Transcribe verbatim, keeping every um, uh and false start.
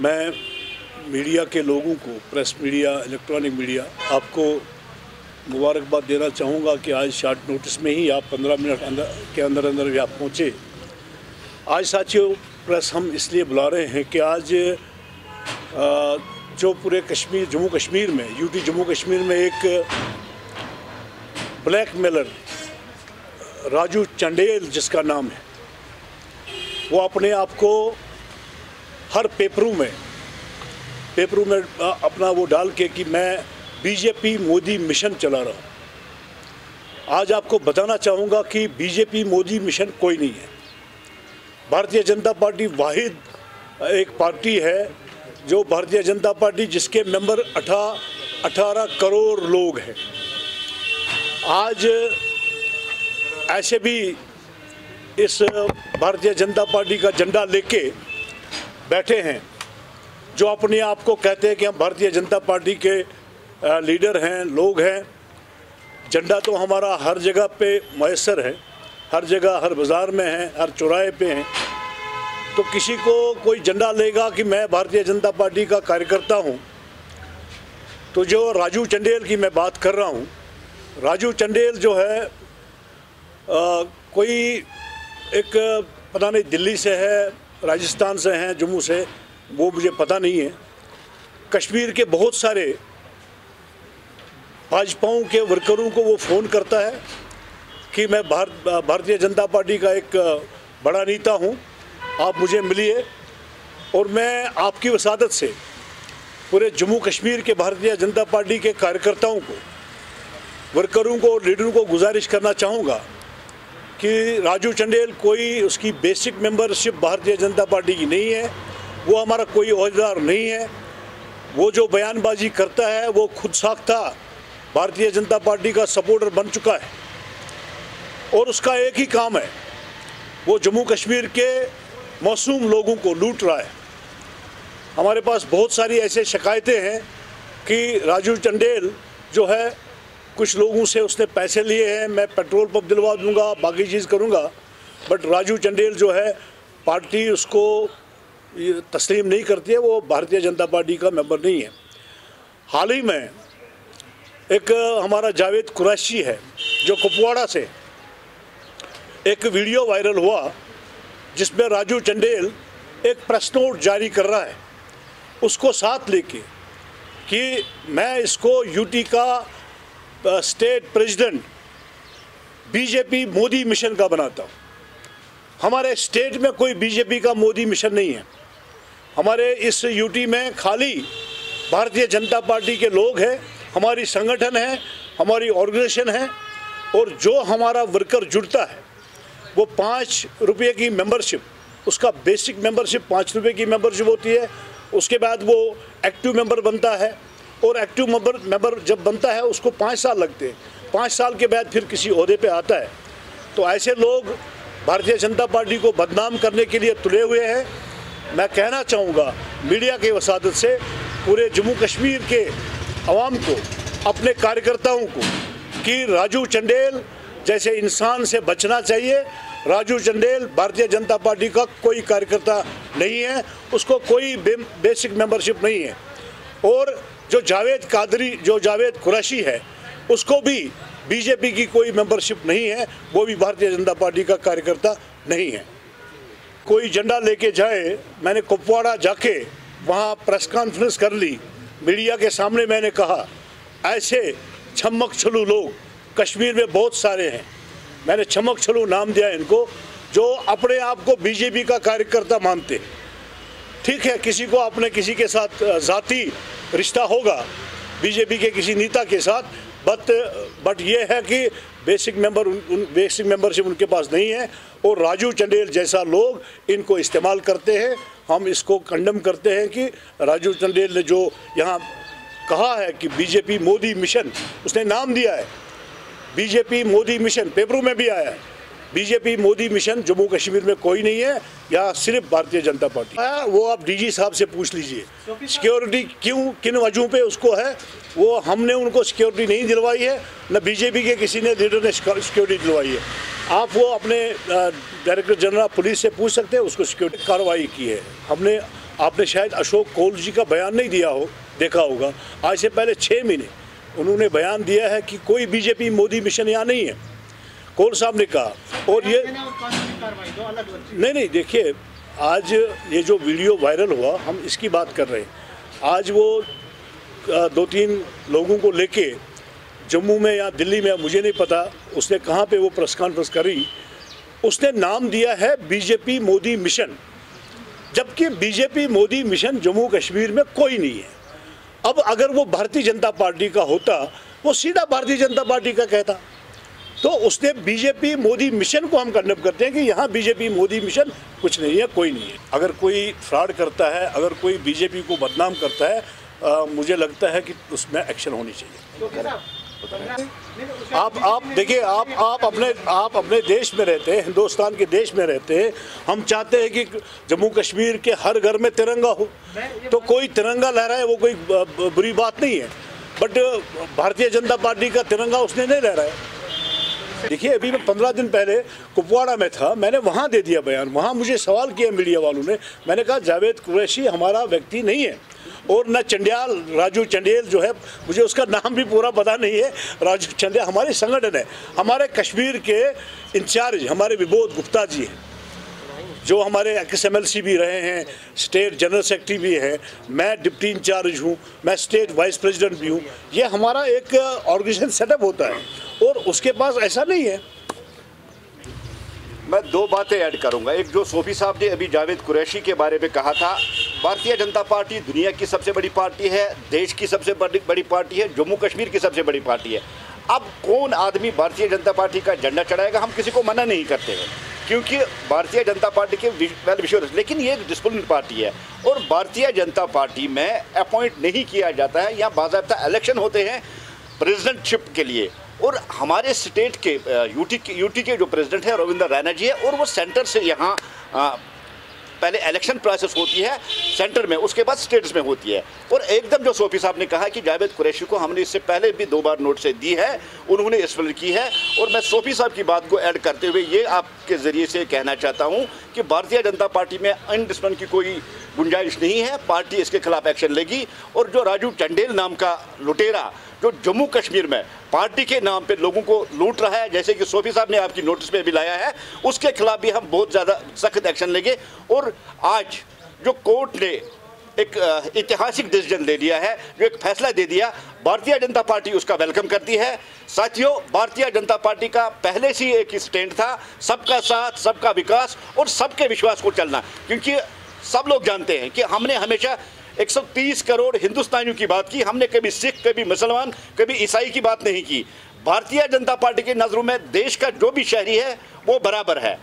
मैं मीडिया के लोगों को, प्रेस मीडिया, इलेक्ट्रॉनिक मीडिया, आपको मुबारकबाद देना चाहूँगा कि आज शार्ट नोटिस में ही आप पंद्रह मिनट अंदर के अंदर अंदर भी आप पहुँचे। आज साथियों प्रेस हम इसलिए बुला रहे हैं कि आज जो पूरे कश्मीर, जम्मू कश्मीर में, यूटी जम्मू कश्मीर में एक ब्लैकमेलर राजू चंडेल जिसका नाम है, वो अपने आप को हर पेपरों में पेपरों में अपना वो डाल के कि मैं बीजेपी मोदी मिशन चला रहा हूँ। आज आपको बताना चाहूँगा कि बीजेपी मोदी मिशन कोई नहीं है। भारतीय जनता पार्टी वाहिद एक पार्टी है जो भारतीय जनता पार्टी जिसके मेंबर अठारह करोड़ लोग हैं। आज ऐसे भी इस भारतीय जनता पार्टी का झंडा लेके बैठे हैं जो अपने आप को कहते हैं कि हम भारतीय जनता पार्टी के लीडर हैं, लोग हैं। झंडा तो हमारा हर जगह पे मयसर है, हर जगह, हर बाज़ार में है, हर चौराहे पे हैं। तो किसी को कोई झंडा लेगा कि मैं भारतीय जनता पार्टी का कार्यकर्ता हूँ, तो जो राजू चंडेल की मैं बात कर रहा हूँ, राजू चंडेल जो है आ, कोई एक पता नहीं दिल्ली से है, राजस्थान से हैं, जम्मू से, वो मुझे पता नहीं है। कश्मीर के बहुत सारे भाजपाओं के वर्करों को वो फ़ोन करता है कि मैं भारत भारतीय जनता पार्टी का एक बड़ा नेता हूँ, आप मुझे मिलिए और मैं आपकी वसादत से पूरे जम्मू कश्मीर के भारतीय जनता पार्टी के कार्यकर्ताओं को, वर्करों को और लीडरों को गुजारिश करना चाहूँगा कि राजू चंडेल कोई, उसकी basic membership Bharatiya Janata party की नहीं है, वो हमारा कोई ओहदेदार नहीं है। वो जो बयानबाजी करता है वो खुद साख्ता भारतीय जनता पार्टी का सपोर्टर बन चुका है और उसका एक ही काम है, वो जम्मू कश्मीर के मासूम लोगों को लूट रहा है। हमारे पास बहुत सारी ऐसे शिकायतें हैं कि राजू चंडेल जो है कुछ लोगों से उसने पैसे लिए हैं, मैं पेट्रोल पंप दिलवा दूंगा, बाकी चीज़ करूंगा, बट राजू चंडेल जो है पार्टी उसको तस्लीम नहीं करती है, वो भारतीय जनता पार्टी का मेंबर नहीं है। हाल ही में एक हमारा जावेद कुरैशी है जो कुपवाड़ा से, एक वीडियो वायरल हुआ जिसमें राजू चंडेल एक प्रेस नोट जारी कर रहा है उसको साथ लेके कि मैं इसको यूटी का state president BJP Modi mission का बनाता हूँ। हमारे स्टेट में कोई बीजेपी का मोदी मिशन नहीं है, हमारे इस यूटी में खाली भारतीय जनता पार्टी के लोग हैं, हमारी संगठन है, हमारी ऑर्गेनाइजेशन है और जो हमारा वर्कर जुड़ता है वो पाँच रुपये की मेंबरशिप, उसका बेसिक मेंबरशिप पाँच रुपये की मेंबरशिप होती है, उसके बाद वो एक्टिव मेंबर बनता है और एक्टिव मेंबर मेंबर जब बनता है उसको पाँच साल लगते हैं, पाँच साल के बाद फिर किसी ओहदे पे आता है। तो ऐसे लोग भारतीय जनता पार्टी को बदनाम करने के लिए तुले हुए हैं। मैं कहना चाहूँगा मीडिया के वसादत से पूरे जम्मू कश्मीर के आवाम को, अपने कार्यकर्ताओं को, कि राजू चंडेल जैसे इंसान से बचना चाहिए। राजू चंडेल भारतीय जनता पार्टी का कोई कार्यकर्ता नहीं है, उसको कोई बे, बेसिक मेंबरशिप नहीं है। और जो जावेद कादरी, जो जावेद कुरैशी है, उसको भी बीजेपी की कोई मेंबरशिप नहीं है, वो भी भारतीय जनता पार्टी का कार्यकर्ता नहीं है। कोई झंडा लेके जाए, मैंने कुपवाड़ा जाके वहाँ प्रेस कॉन्फ्रेंस कर ली, मीडिया के सामने मैंने कहा ऐसे छमक छलू लोग कश्मीर में बहुत सारे हैं, मैंने छमक छलू नाम दिया इनको, जो अपने आप को बीजेपी का कार्यकर्ता मानते। ठीक है, किसी को अपने किसी के साथ जाति रिश्ता होगा बीजेपी के किसी नेता के साथ, बट बट ये है कि बेसिक मेंबर उन, उन बेसिक मेंबरशिप उनके पास नहीं है और राजू चंडेल जैसा लोग इनको इस्तेमाल करते हैं। हम इसको कंडम करते हैं कि राजू चंडेल ने जो यहाँ कहा है कि बीजेपी मोदी मिशन, उसने नाम दिया है बीजेपी मोदी मिशन, पेपरों में भी आया है। बीजेपी मोदी मिशन जम्मू कश्मीर में कोई नहीं है, यहाँ सिर्फ भारतीय जनता पार्टी है। वो आप डीजी साहब से पूछ लीजिए सिक्योरिटी क्यों, किन वजहों पे उसको है, वो हमने उनको सिक्योरिटी नहीं दिलवाई है, न बीजेपी के किसी ने लीडर ने सिक्योरिटी दिलवाई है। आप वो अपने डायरेक्टर जनरल पुलिस से पूछ सकते हैं, उसको सिक्योरिटी कार्रवाई की है। हमने आपने शायद अशोक कौल जी का बयान नहीं दिया हो, देखा होगा, आज से पहले छः महीने उन्होंने बयान दिया है कि कोई बीजेपी मोदी मिशन यहाँ नहीं है, कौल साहब ने कहा। और ये नहीं नहीं देखिए, आज ये जो वीडियो वायरल हुआ, हम इसकी बात कर रहे हैं। आज वो दो तीन लोगों को लेके जम्मू में या दिल्ली में, मुझे नहीं पता उसने कहाँ पे वो प्रेस कॉन्फ्रेंस करी, उसने नाम दिया है बीजेपी मोदी मिशन, जबकि बीजेपी मोदी मिशन जम्मू कश्मीर में कोई नहीं है। अब अगर वो भारतीय जनता पार्टी का होता, वो सीधा भारतीय जनता पार्टी का कहता। तो उसने बीजेपी मोदी मिशन को हम कंडेम करते हैं कि यहाँ बीजेपी मोदी मिशन कुछ नहीं है, कोई नहीं है। अगर कोई फ्रॉड करता है, अगर कोई बीजेपी को बदनाम करता है, आ, मुझे लगता है कि उसमें एक्शन होनी चाहिए। आप आप देखिए, आप आप अपने आप अपने देश में रहते हैं, हिंदुस्तान के देश में रहते हैं। हम चाहते हैं कि जम्मू कश्मीर के हर घर में तिरंगा हो, तो कोई तिरंगा लहराए, वो कोई बुरी बात नहीं है। बट भारतीय जनता पार्टी का तिरंगा उसने नहीं लहराया। देखिए, अभी मैं पंद्रह दिन पहले कुपवाड़ा में था, मैंने वहाँ दे दिया बयान। वहाँ मुझे सवाल किया मीडिया वालों ने, मैंने कहा जावेद कुरैशी हमारा व्यक्ति नहीं है, और न चंडियाल, राजू चंडेल जो है, मुझे उसका नाम भी पूरा पता नहीं है। राजू चंडेल हमारे संगठन है, हमारे कश्मीर के इंचार्ज हमारे विबोध गुप्ता जी हैं, जो हमारे एक्स एम एल सी भी रहे हैं, स्टेट जनरल सेक्रेटरी भी हैं, मैं डिप्टी इंचार्ज हूँ, मैं स्टेट वाइस प्रेसिडेंट भी हूँ। ये हमारा एक ऑर्गेनाइजेशन सेटअप होता है, और उसके पास ऐसा नहीं है। मैं दो बातें ऐड करूँगा। एक, जो सोफी साहब ने अभी जावेद कुरैशी के बारे में कहा था, भारतीय जनता पार्टी दुनिया की सबसे बड़ी पार्टी है, देश की सबसे बड़ी बड़ी पार्टी है, जम्मू कश्मीर की सबसे बड़ी पार्टी है। अब कौन आदमी भारतीय जनता पार्टी का झंडा चढ़ाएगा, हम किसी को मना नहीं करते हैं, क्योंकि भारतीय जनता पार्टी के वेल विशर, लेकिन ये एक डिसिप्लिन पार्टी है, और भारतीय जनता पार्टी में अपॉइंट नहीं किया जाता है, यहाँ बाकायदा इलेक्शन होते हैं प्रेजिडेंटशिप के लिए। और हमारे स्टेट के यूटी के यूटी के जो प्रेसिडेंट है रविंद्र रैना जी है, और वो सेंटर से यहाँ पहले इलेक्शन प्रोसेस होती है सेंटर में, उसके बाद स्टेट्स में होती है। और एकदम जो सोफी साहब ने कहा कि जावेद कुरैशी को हमने इससे पहले भी दो बार नोट से दी है, उन्होंने एक्सप्लेन की है। और मैं सोफी साहब की बात को ऐड करते हुए ये आपके ज़रिए से कहना चाहता हूँ कि भारतीय जनता पार्टी में अनडिसिप्लिन की कोई गुंजाइश नहीं है, पार्टी इसके खिलाफ एक्शन लेगी। और जो राजू चंडेल नाम का लुटेरा जो जम्मू कश्मीर में पार्टी के नाम पे लोगों को लूट रहा है, जैसे कि सोफी साहब ने आपकी नोटिस में भी लाया है, उसके खिलाफ भी हम बहुत ज़्यादा सख्त एक्शन लेंगे। और आज जो कोर्ट ने एक ऐतिहासिक डिसीजन ले लिया है, जो एक फैसला दे दिया, भारतीय जनता पार्टी उसका वेलकम करती है। साथियों, भारतीय जनता पार्टी का पहले से एक स्टैंड था, सबका साथ, सबका विकास और सबके विश्वास को चलना, क्योंकि सब लोग जानते हैं कि हमने हमेशा एक सौ तीस करोड़ हिंदुस्तानियों की बात की, हमने कभी सिख, कभी मुसलमान, कभी ईसाई की बात नहीं की। भारतीय जनता पार्टी की नज़रों में देश का जो भी शहरी है वो बराबर है।